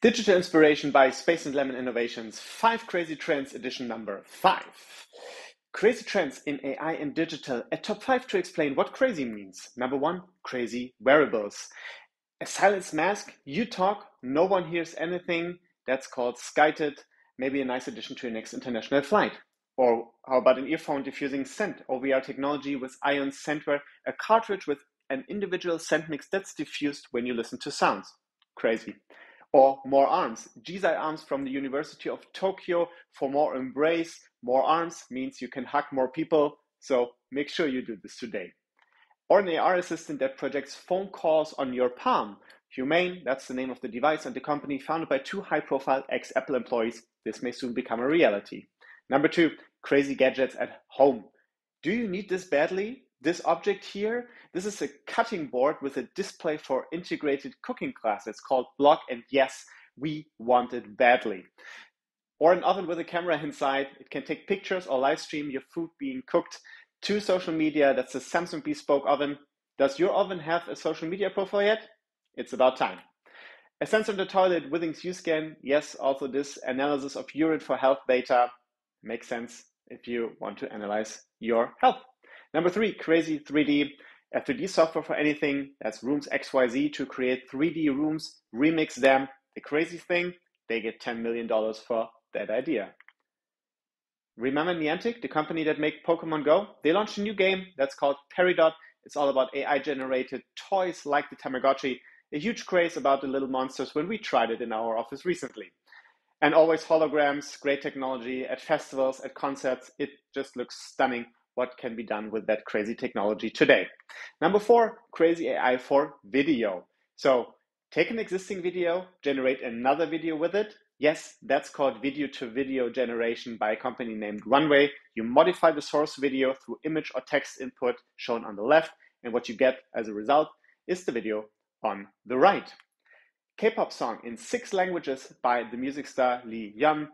Digital Inspiration by Space and Lemon Innovations, 5 Crazy Trends, edition number 5. Crazy Trends in AI and Digital, a top 5 to explain what crazy means. Number 1, crazy wearables. A silence mask, you talk, no one hears anything. That's called SkyTed, maybe a nice addition to your next international flight. Or how about an earphone diffusing scent, OVR technology with ion scentware, a cartridge with an individual scent mix that's diffused when you listen to sounds. Crazy. Or more arms. Jizai Arms from the University of Tokyo for more embrace. More arms means you can hug more people, so make sure you do this today. Or an AR assistant that projects phone calls on your palm. Humane, that's the name of the device and the company founded by 2 high-profile ex-Apple employees. This may soon become a reality. Number 2, crazy gadgets at home. Do you need this badly? This object here, this is a cutting board with a display for integrated cooking class. It's called Block, and yes, we want it badly. Or an oven with a camera inside. It can take pictures or live stream your food being cooked to social media. That's a Samsung bespoke oven. Does your oven have a social media profile yet? It's about time. A sensor in the toilet with its U-scan. Yes, also this analysis of urine for health data makes sense if you want to analyze your health. Number 3, crazy 3D, a 3D software for anything. That's Rooms XYZ to create 3D rooms, remix them. The crazy thing, they get $10 million for that idea. Remember Niantic, the company that make Pokemon Go? They launched a new game that's called Peridot. It's all about AI-generated toys like the Tamagotchi. A huge craze about the little monsters when we tried it in our office recently. And always holograms, great technology at festivals, at concerts. It just looks stunning. What can be done with that crazy technology today? Number 4, crazy AI for video. So take an existing video, generate another video with it. Yes, that's called video-to-video generation by a company named Runway. You modify the source video through image or text input shown on the left, and what you get as a result is the video on the right. K-pop song in 6 languages by the music star Lee Yum.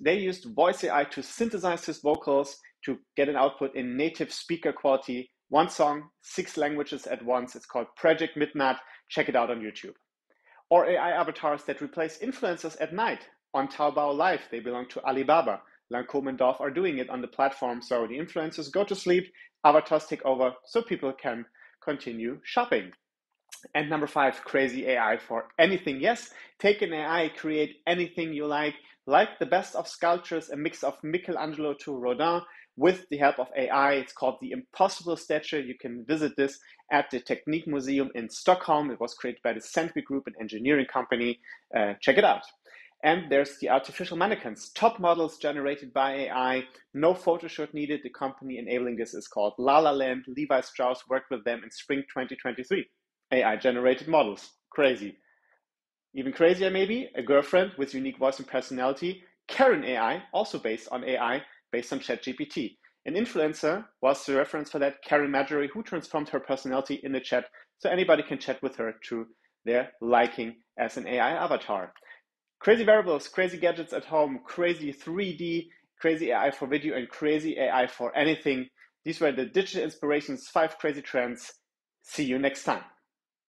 They used voice AI to synthesize his vocals to get an output in native speaker quality. 1 song, 6 languages at once. It's called Project Midnight. Check it out on YouTube. Or AI avatars that replace influencers at night on Taobao Live. They belong to Alibaba. Lancome and Dorf are doing it on the platform. So the influencers go to sleep, avatars take over so people can continue shopping. And number 5, crazy AI for anything. Yes, take an AI, create anything you like the best of sculptures, a mix of Michelangelo to Rodin with the help of AI. It's called the Impossible Statue. You can visit this at the Technik Museum in Stockholm. It was created by the Sentry Group, an engineering company. Check it out. And there's the artificial mannequins, top models generated by AI. No photoshoot needed. The company enabling this is called La La Land. Levi Strauss worked with them in spring 2023. AI-generated models. Crazy. Even crazier maybe, a girlfriend with unique voice and personality, Karen AI, also based on AI, based on ChatGPT. An influencer was the reference for that, Karen Majory, who transformed her personality in the chat so anybody can chat with her to their liking as an AI avatar. Crazy variables, crazy gadgets at home, crazy 3D, crazy AI for video, and crazy AI for anything. These were the Digital Inspirations 5 Crazy Trends. See you next time.